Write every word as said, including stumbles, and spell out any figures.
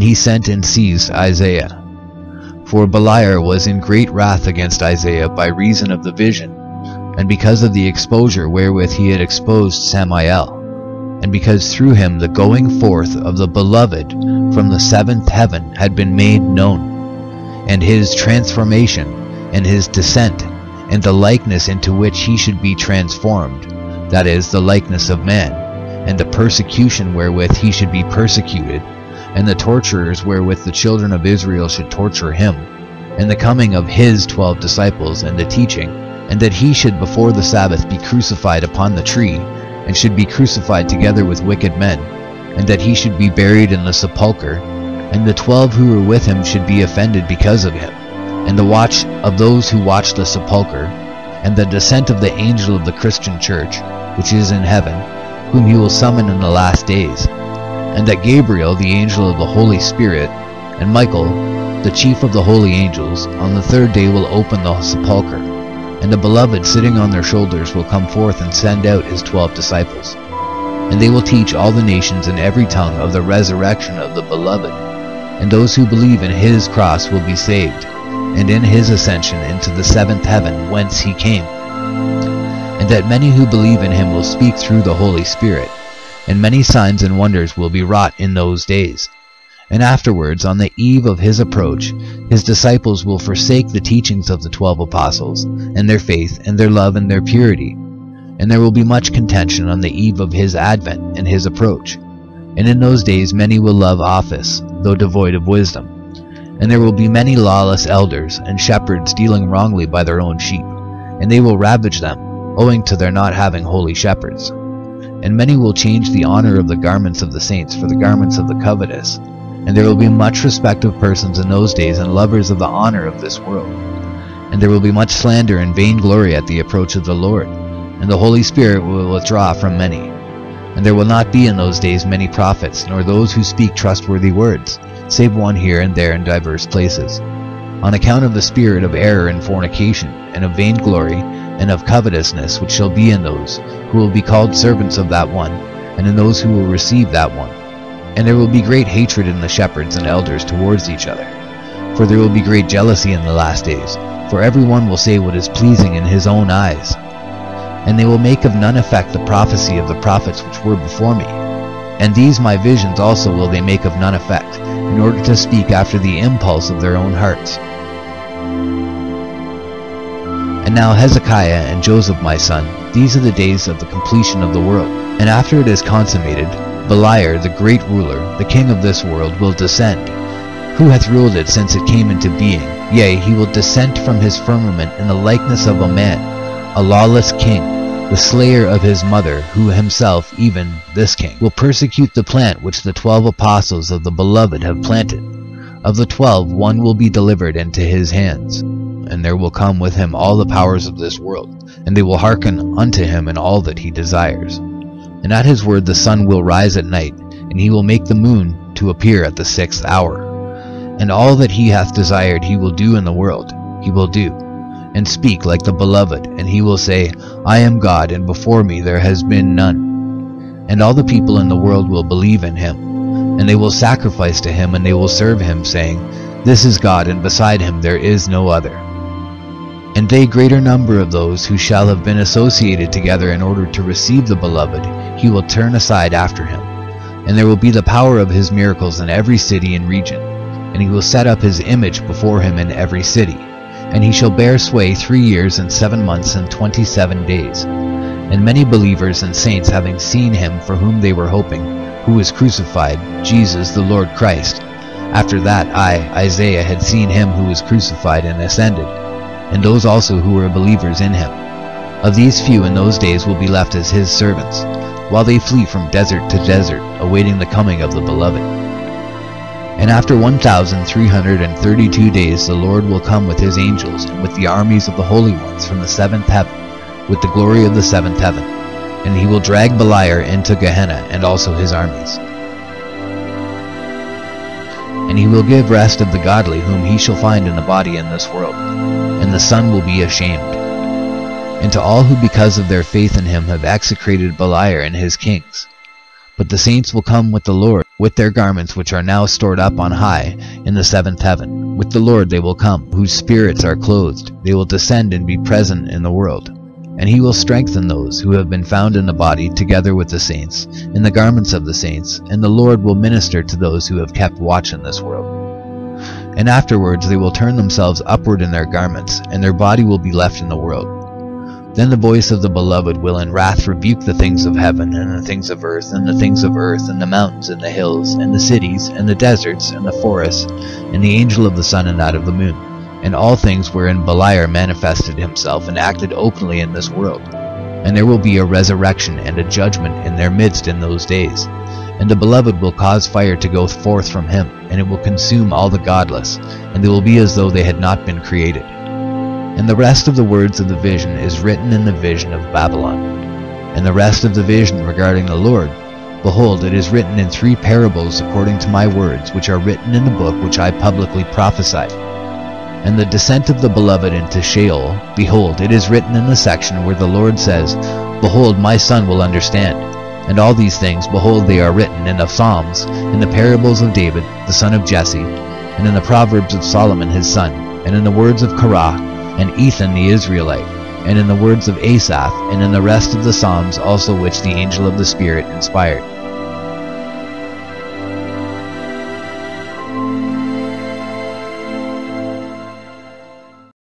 And he sent and seized Isaiah. For Beliar was in great wrath against Isaiah by reason of the vision, and because of the exposure wherewith he had exposed Samael, and because through him the going forth of the beloved from the seventh heaven had been made known, and his transformation, and his descent, and the likeness into which he should be transformed, that is, the likeness of man, and the persecution wherewith he should be persecuted, and the torturers wherewith the children of Israel should torture him, and the coming of his twelve disciples, and the teaching, and that he should before the Sabbath be crucified upon the tree, and should be crucified together with wicked men, and that he should be buried in the sepulchre, and the twelve who were with him should be offended because of him, and the watch of those who watch the sepulchre, and the descent of the angel of the Christian church, which is in heaven, whom he will summon in the last days, and that Gabriel, the angel of the Holy Spirit, and Michael, the chief of the holy angels, on the third day will open the sepulchre, and the beloved sitting on their shoulders will come forth and send out his twelve disciples. And they will teach all the nations and every tongue of the resurrection of the beloved. And those who believe in his cross will be saved, and in his ascension into the seventh heaven whence he came. And that many who believe in him will speak through the Holy Spirit, and many signs and wonders will be wrought in those days. And afterwards, on the eve of his approach, his disciples will forsake the teachings of the twelve apostles, and their faith, and their love, and their purity. And there will be much contention on the eve of his advent and his approach. And in those days many will love office, though devoid of wisdom. And there will be many lawless elders, and shepherds dealing wrongly by their own sheep, and they will ravage them, owing to their not having holy shepherds. And many will change the honor of the garments of the saints for the garments of the covetous. And there will be much respect of persons in those days, and lovers of the honor of this world. And there will be much slander and vainglory at the approach of the Lord, and the Holy Spirit will withdraw from many. And there will not be in those days many prophets, nor those who speak trustworthy words, save one here and there in diverse places, on account of the spirit of error and fornication, and of vainglory, and of covetousness, which shall be in those who will be called servants of that one, and in those who will receive that one. And there will be great hatred in the shepherds and elders towards each other. For there will be great jealousy in the last days, for every one will say what is pleasing in his own eyes. And they will make of none effect the prophecy of the prophets which were before me. And these my visions also will they make of none effect, in order to speak after the impulse of their own hearts. And now Hezekiah and Joseph my son, these are the days of the completion of the world. And after it is consummated, Beliar, the great ruler, the king of this world, will descend, who hath ruled it since it came into being. Yea, he will descend from his firmament in the likeness of a man, a lawless king, the slayer of his mother, who himself, even this king, will persecute the plant which the twelve apostles of the beloved have planted. Of the twelve, one will be delivered into his hands, and there will come with him all the powers of this world, and they will hearken unto him in all that he desires. And at his word the sun will rise at night, and he will make the moon to appear at the sixth hour. And all that he hath desired he will do in the world, he will do, and speak like the beloved, and he will say, I am God, and before me there has been none. And all the people in the world will believe in him, and they will sacrifice to him, and they will serve him, saying, This is God, and beside him there is no other. And they greater number of those who shall have been associated together in order to receive the beloved, he will turn aside after him. And there will be the power of his miracles in every city and region, and he will set up his image before him in every city. And he shall bear sway three years and seven months and twenty-seven days. And many believers and saints, having seen him for whom they were hoping, who was crucified, Jesus the Lord Christ. After that, I, Isaiah, had seen him who was crucified and ascended, and those also who were believers in him. Of these few in those days will be left as his servants, while they flee from desert to desert, awaiting the coming of the beloved. And after one thousand three hundred thirty-two days the Lord will come with his angels, and with the armies of the holy ones from the seventh heaven, with the glory of the seventh heaven. And he will drag Beliar into Gehenna, and also his armies. And he will give rest of the godly whom he shall find in the body in this world. And the sun will be ashamed. And to all who because of their faith in him have execrated Beliar and his kings. But the saints will come with the Lord, with their garments which are now stored up on high in the seventh heaven. With the Lord they will come, whose spirits are clothed. They will descend and be present in the world. And he will strengthen those who have been found in the body, together with the saints, in the garments of the saints, and the Lord will minister to those who have kept watch in this world. And afterwards they will turn themselves upward in their garments, and their body will be left in the world. Then the voice of the beloved will in wrath rebuke the things of heaven, and the things of earth, and the things of earth, and the mountains, and the hills, and the cities, and the deserts, and the forests, and the angel of the sun and that of the moon, and all things wherein Beliar manifested himself and acted openly in this world. And there will be a resurrection and a judgment in their midst in those days. And the beloved will cause fire to go forth from him, and it will consume all the godless, and they will be as though they had not been created. And the rest of the words of the vision is written in the vision of Babylon. And the rest of the vision regarding the Lord, behold, it is written in three parables according to my words, which are written in the book which I publicly prophesied. And the descent of the beloved into Sheol, behold, it is written in the section where the Lord says, Behold, my son will understand. And all these things, behold, they are written in the Psalms, in the parables of David, the son of Jesse, and in the Proverbs of Solomon his son, and in the words of Korah, and Ethan the Israelite, and in the words of Asaph, and in the rest of the Psalms also which the angel of the Spirit inspired.